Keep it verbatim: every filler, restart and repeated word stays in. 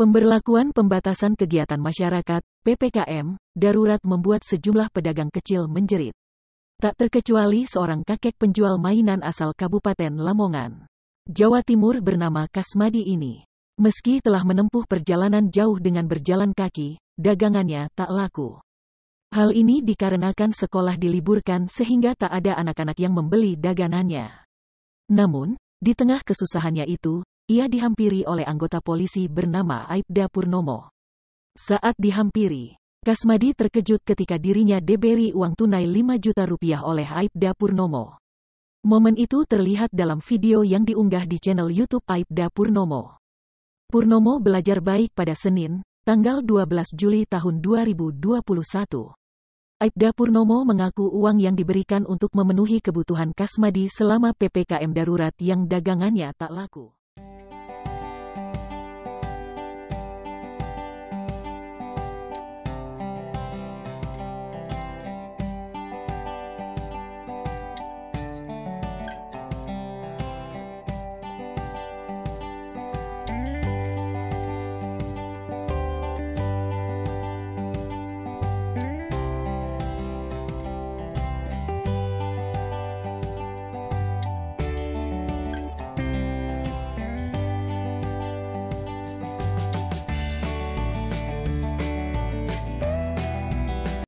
Pemberlakuan pembatasan kegiatan masyarakat, P P K M, darurat membuat sejumlah pedagang kecil menjerit. Tak terkecuali seorang kakek penjual mainan asal Kabupaten Lamongan, Jawa Timur bernama Kasmadi ini. Meski telah menempuh perjalanan jauh dengan berjalan kaki, dagangannya tak laku. Hal ini dikarenakan sekolah diliburkan sehingga tak ada anak-anak yang membeli dagangannya. Namun, di tengah kesusahannya itu, ia dihampiri oleh anggota polisi bernama Aipda Purnomo. Saat dihampiri, Kasmadi terkejut ketika dirinya diberi uang tunai lima juta rupiah oleh Aipda Purnomo. Momen itu terlihat dalam video yang diunggah di channel YouTube Aipda Purnomo. Purnomo belajar baik pada Senin, tanggal dua belas Juli tahun dua ribu dua puluh satu. Aipda Purnomo mengaku uang yang diberikan untuk memenuhi kebutuhan Kasmadi selama P P K M darurat yang dagangannya tak laku.